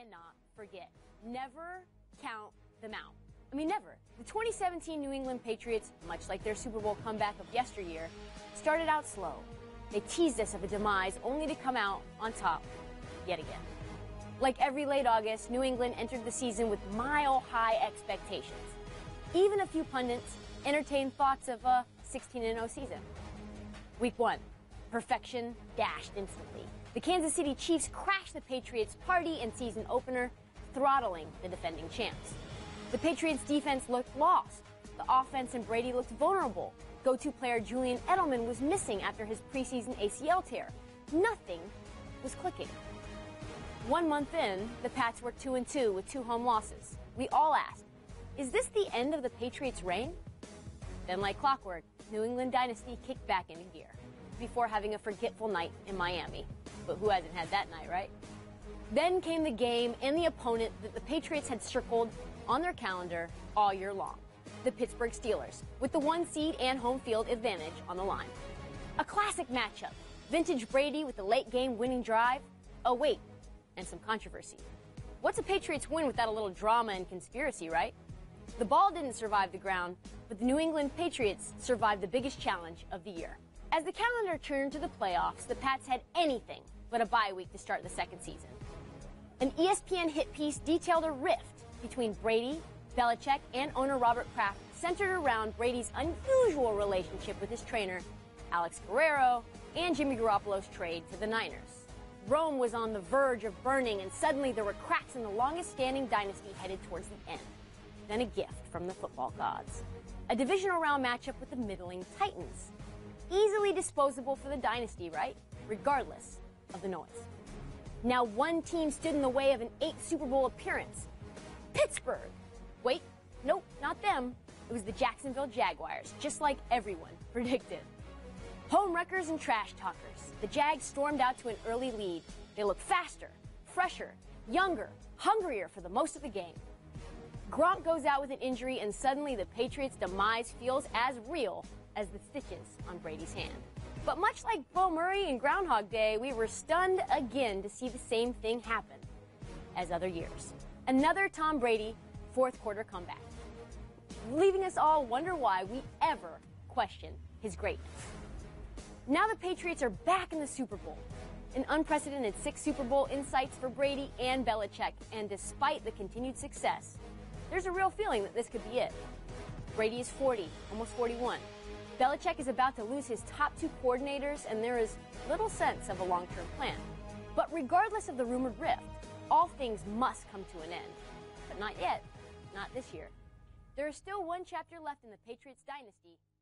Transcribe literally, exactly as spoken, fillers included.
cannot forget. Never count them out. I mean, never. The twenty seventeen New England Patriots, much like their Super Bowl comeback of yesteryear, started out slow. They teased us of a demise only to come out on top yet again. Like every late August, New England entered the season with mile-high expectations. Even a few pundits entertained thoughts of a sixteen and oh season. Week one, perfection dashed instantly. The Kansas City Chiefs crashed the Patriots' party in season opener, throttling the defending champs. The Patriots' defense looked lost. The offense and Brady looked vulnerable. Go-to player Julian Edelman was missing after his preseason A C L tear. Nothing was clicking. One month in, the Pats were two and two with two home losses. We all asked, is this the end of the Patriots' reign? Then, like clockwork, New England dynasty kicked back into gear before having a forgetful night in Miami. But who hasn't had that night, right? Then came the game and the opponent that the Patriots had circled on their calendar all year long, the Pittsburgh Steelers, with the one seed and home field advantage on the line. A classic matchup, vintage Brady with the late game winning drive, oh wait, and some controversy. What's a Patriots win without a little drama and conspiracy, right? The ball didn't survive the ground, but the New England Patriots survived the biggest challenge of the year. As the calendar turned to the playoffs, the Pats had anything but a bye week to start the second season. An E S P N hit piece detailed a rift between Brady, Belichick, and owner Robert Kraft, centered around Brady's unusual relationship with his trainer, Alex Guerrero, and Jimmy Garoppolo's trade to the Niners. Rome was on the verge of burning, and suddenly there were cracks in the longest-standing dynasty headed towards the end. Then a gift from the football gods. A divisional round matchup with the middling Titans. Easily disposable for the dynasty, right? Regardless of the noise. Now one team stood in the way of an eighth Super Bowl appearance. Pittsburgh. Wait, nope, not them. It was the Jacksonville Jaguars, just like everyone predicted. Home wreckers and trash talkers, the Jags stormed out to an early lead. They looked faster, fresher, younger, hungrier for the most of the game. Gronk goes out with an injury, and suddenly the Patriots' demise feels as real as the stitches on Brady's hand. But much like Bill Murray in Groundhog Day, we were stunned again to see the same thing happen as other years. Another Tom Brady fourth quarter comeback, leaving us all wonder why we ever question his greatness. Now the Patriots are back in the Super Bowl. An unprecedented six Super Bowl insights for Brady and Belichick, and despite the continued success, there's a real feeling that this could be it. Brady is forty, almost forty-one. Belichick is about to lose his top two coordinators, and there is little sense of a long-term plan. But regardless of the rumored rift, all things must come to an end. But not yet. Not this year. There is still one chapter left in the Patriots dynasty.